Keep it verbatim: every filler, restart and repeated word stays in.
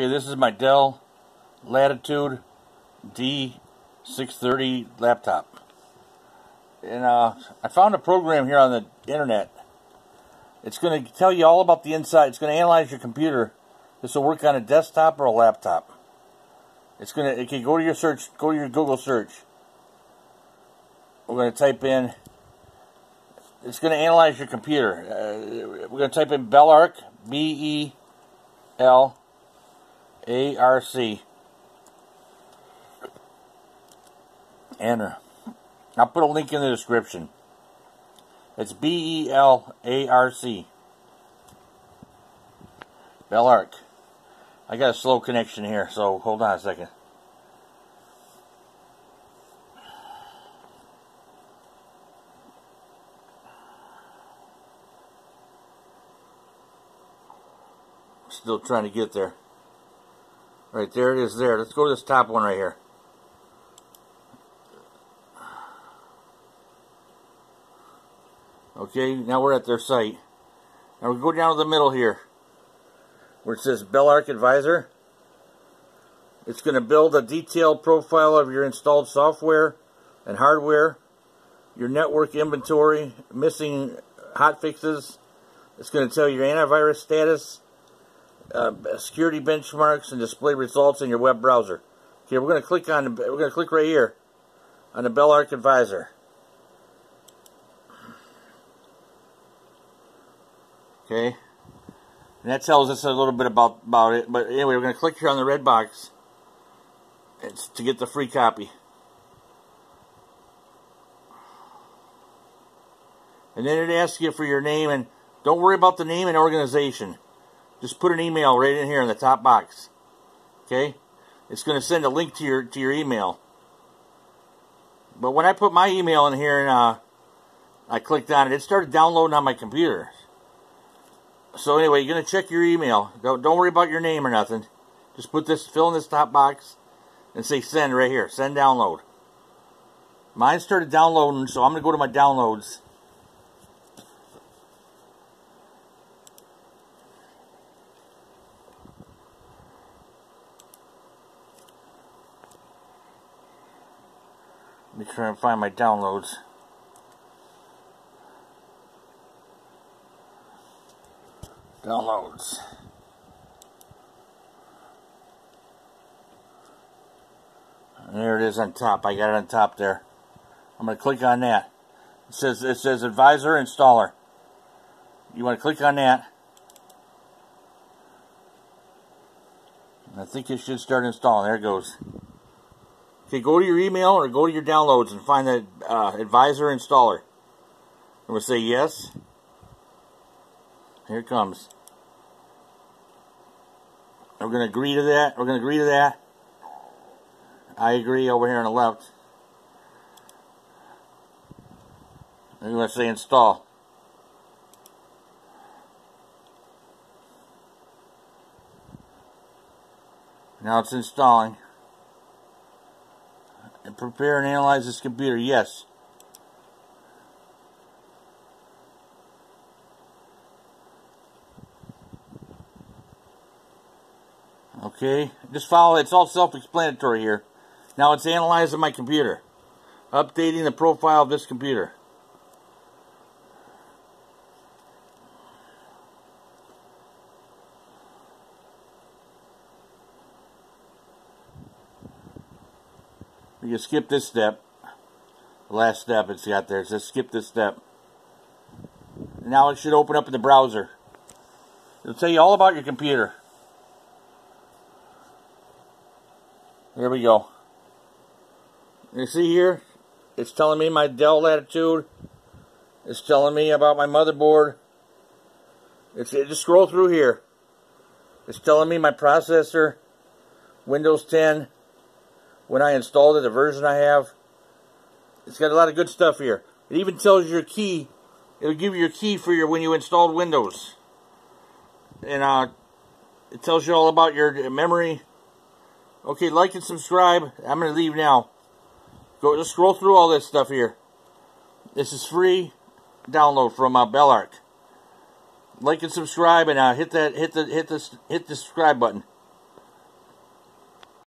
Okay, this is my Dell Latitude D six thirty laptop. And uh, I found a program here on the internet. It's going to tell you all about the inside. It's going to analyze your computer. This will work on a desktop or a laptop. It's going to, it can go to your search, go to your Google search. We're going to type in, it's going to analyze your computer. Uh, we're going to type in Belarc, B E L A R C. Enter. I'll put a link in the description. It's B E L A R C. Belarc. I got a slow connection here, so hold on a second. Still trying to get there. Right, there it is there. Let's go to this top one right here. Okay, now we're at their site. Now we go down to the middle here, where it says Belarc Advisor. It's going to build a detailed profile of your installed software and hardware, your network inventory, missing hotfixes. It's going to tell you your antivirus status, uh, security benchmarks, and display results in your web browser. Okay, we're going to click on. The, we're going to click right here on the Belarc Advisor. Okay. And that tells us a little bit about, about it. But anyway, we're going to click here on the red box it's to get the free copy. And then it asks you for your name. And don't worry about the name and organization. Just put an email right in here in the top box. Okay? It's going to send a link to your, to your email. But when I put my email in here and uh, I clicked on it, it started downloading on my computer. So anyway, you're going to check your email. Don't, don't worry about your name or nothing. Just put this, fill in this top box and say send right here. Send download. Mine started downloading, so I'm going to go to my downloads. Let me try and find my downloads. Downloads. And there it is on top. I got it on top there. I'm going to click on that. It says it says Advisor Installer. You want to click on that. And I think it should start installing. There it goes. Okay, go to your email or go to your downloads and find that uh, Advisor Installer. And we'll say yes. Here it comes. We're going to agree to that. We're going to agree to that. I agree over here on the left. And we're going to say install. Now it's installing. And prepare and analyze this computer. Yes. Okay, just follow, it's all self-explanatory here. Now it's analyzing my computer. Updating the profile of this computer. You can skip this step. The last step it's got there. It says skip this step. Now it should open up in the browser. It'll tell you all about your computer. There we go. You see here, it's telling me my Dell Latitude. It's telling me about my motherboard. It's it, just scroll through here. It's telling me my processor, Windows ten, when I installed it, the version I have. It's got a lot of good stuff here. It even tells you your key. It'll give you your key for your when you installed Windows. And uh, it tells you all about your memory. Okay, like and subscribe. I'm going to leave now. Go, just scroll through all this stuff here. This is free download from uh, Belarc. Like and subscribe, and uh, hit that, hit the, hit the, hit the subscribe button.